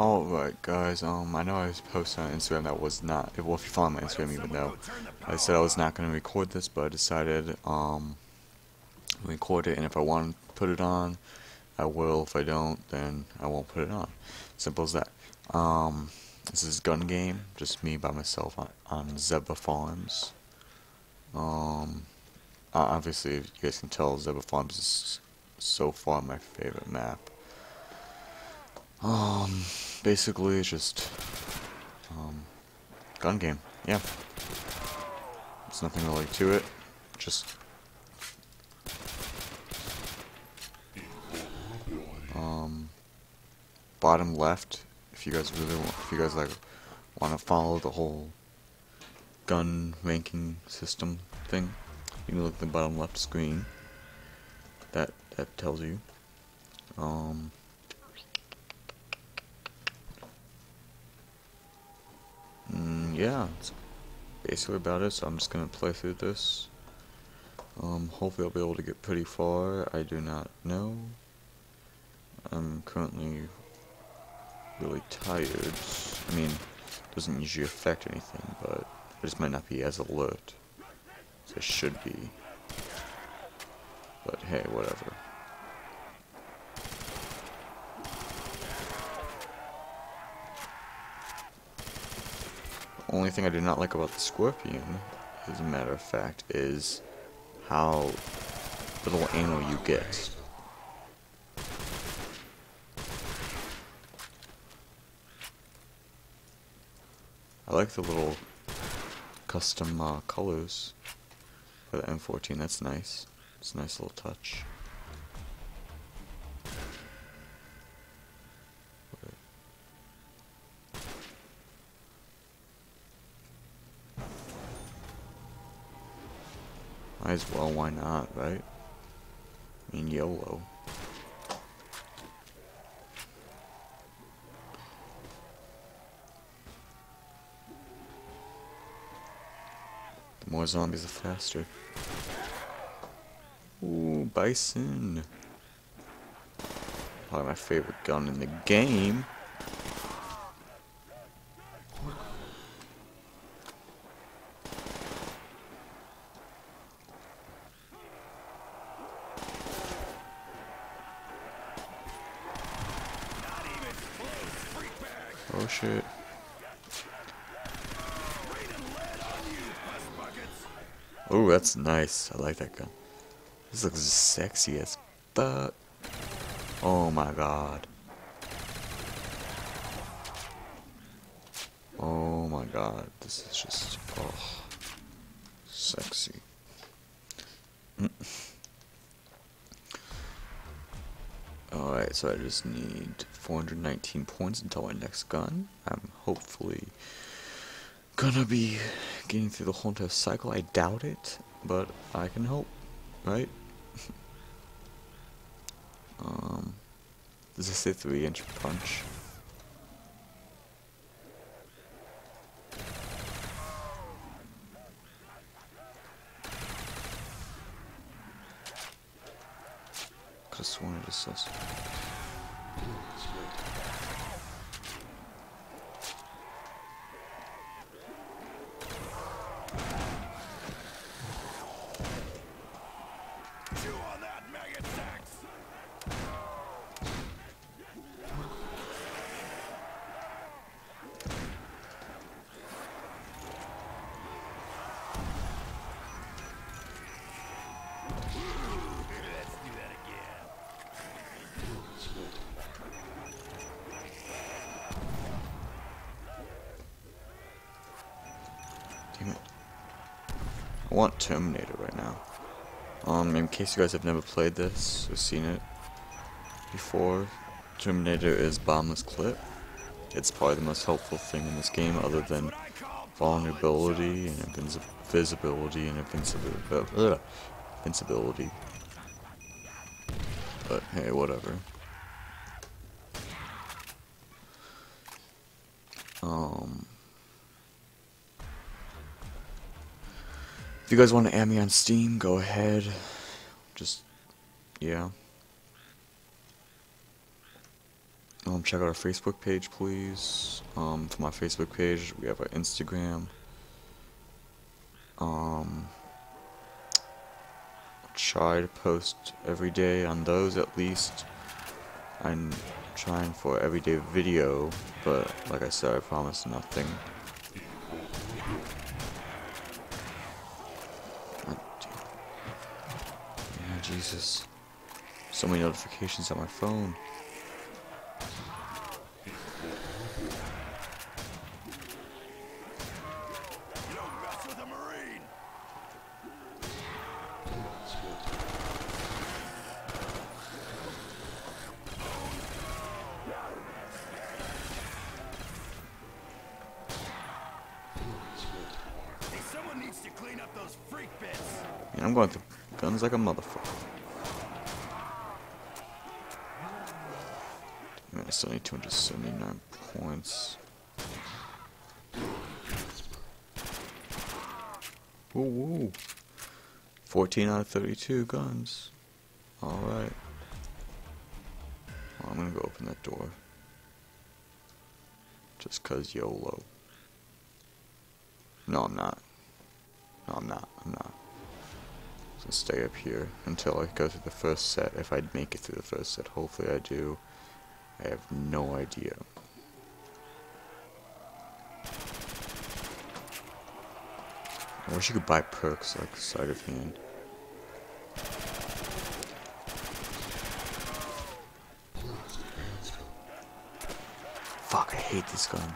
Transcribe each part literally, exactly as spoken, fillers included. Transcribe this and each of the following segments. Alright guys, um, I know I was posting on Instagram that was not, well if you follow my Instagram even though, I said I was not going to record this, but I decided, um, record it, and if I want to put it on, I will. If I don't, then I won't put it on. Simple as that. Um, this is Gun Game, just me by myself on, on Zebba Farms. Um, obviously you guys can tell Zebba Farms is so far my favorite map. Um, basically it's just, um, gun game, yeah. There's nothing really to it, just, um, bottom left, if you guys really want, if you guys, like, want to follow the whole gun ranking system thing, you can look at the bottom left screen, that, that tells you, um, yeah, that's basically about it, so I'm just going to play through this. Um, hopefully I'll be able to get pretty far, I do not know. I'm currently really tired. I mean, it doesn't usually affect anything, but I just might not be as alert as I should be. But hey, whatever. Only thing I do not like about the Scorpion, as a matter of fact, is how little ammo you get. I like the little custom uh, colors for the M fourteen, that's nice. It's a nice little touch. Might as well, why not, right? I mean, YOLO. The more zombies, the faster. Ooh, bison. Probably my favorite gun in the game. Oh shit. Oh, that's nice. I like that gun. This looks sexy as fuck. Oh my god. Oh my god. This is just, oh, sexy. Alright, so I just need four hundred nineteen points until my next gun. I'm hopefully gonna be getting through the whole entire cycle. I doubt it, but I can hope, right? um, this is a three inch punch. I just wanted to suss. Chew on that, maggot sacks. Damn it. I want Terminator right now. Um, in case you guys have never played this or seen it before, Terminator is Bombless Clip. It's probably the most helpful thing in this game other than vulnerability and invisibility and invincibility. invincibility. But hey, whatever. Um... If you guys want to add me on Steam, go ahead. Just, yeah. Um, check out our Facebook page, please. Um, for my Facebook page, we have our Instagram. Um, try to post every day on those at least. I'm trying for everyday video, but like I said, I promise nothing. Yeah, Jesus. So many notifications on my phone. And I'm going through guns like a motherfucker. Man, I still need two hundred seventy-nine points. Whoa, whoa. fourteen out of thirty-two guns. Alright. Well, I'm gonna go open that door. Just cause YOLO. No, I'm not. No, I'm not. I'm not. So stay up here until I go through the first set. If I make it through the first set, hopefully I do. I have no idea. I wish you could buy perks like sleight of hand. Fuck! I hate this gun.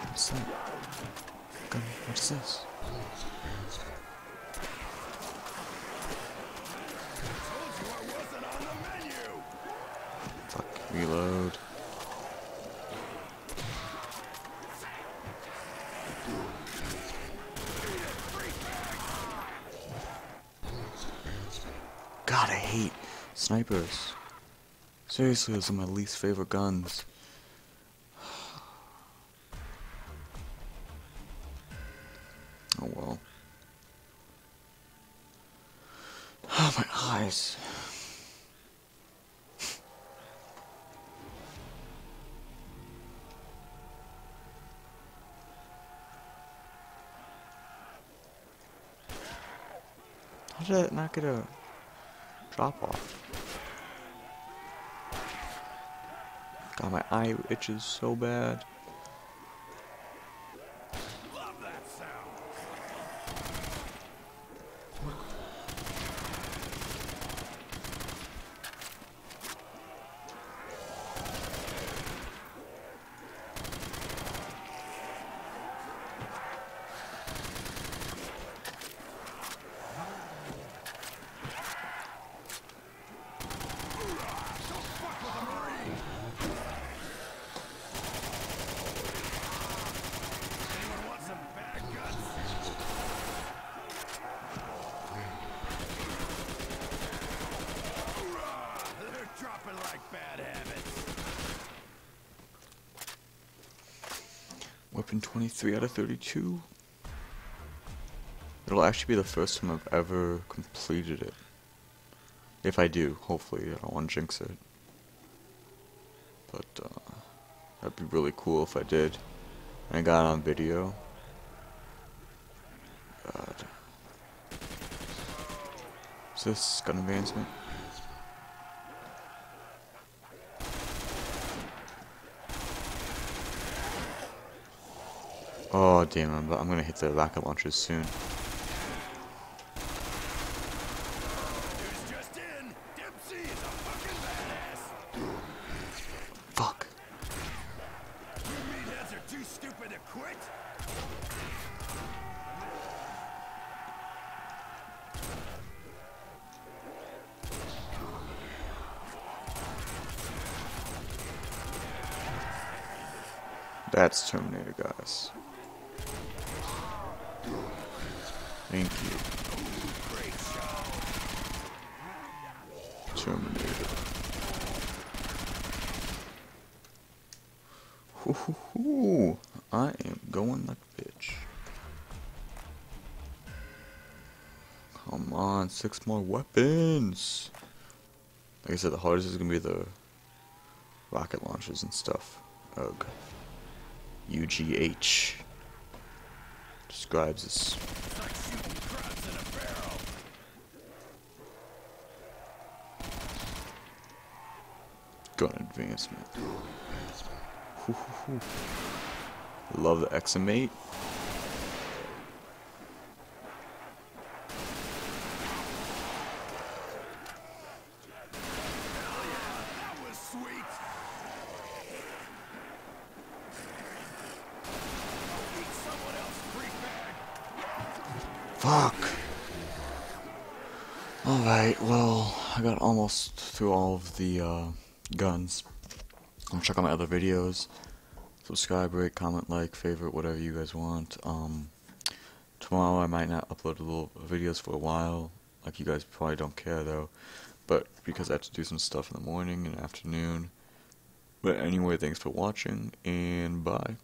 What's that? Gun, what's this? Fuck, reload. God, I hate snipers. Seriously, those are my least favorite guns. Oh well. Oh, my eyes. How did I not get a drop off? God, my eye itches so bad. Weapon twenty-three out of thirty-two. It'll actually be the first time I've ever completed it. If I do, hopefully. I don't want to jinx it. But, uh, that'd be really cool if I did. And I got it on video. God. Is this gun advancement? Oh damn, I'm, I'm gonna hit the rocket launchers soon. Just in. Dempsey is a fucking badass. Fuck. You meatheads are too stupid to quit? That's Terminator, guys. Thank you. Terminator. Ooh, I am going like a bitch. Come on, six more weapons. Like I said, the hardest is gonna be the rocket launchers and stuff. Ugh. U G H describes this. Gun advancement. Ooh, ooh, ooh. Love the X M eight. Fuck. Alright, well, I got almost through all of the uh, guns. Um, check out my other videos. Subscribe, rate, comment, like, favorite, whatever you guys want. Um, tomorrow I might not upload little videos for a while. Like, you guys probably don't care though. But because I have to do some stuff in the morning and afternoon. But anyway, thanks for watching and bye.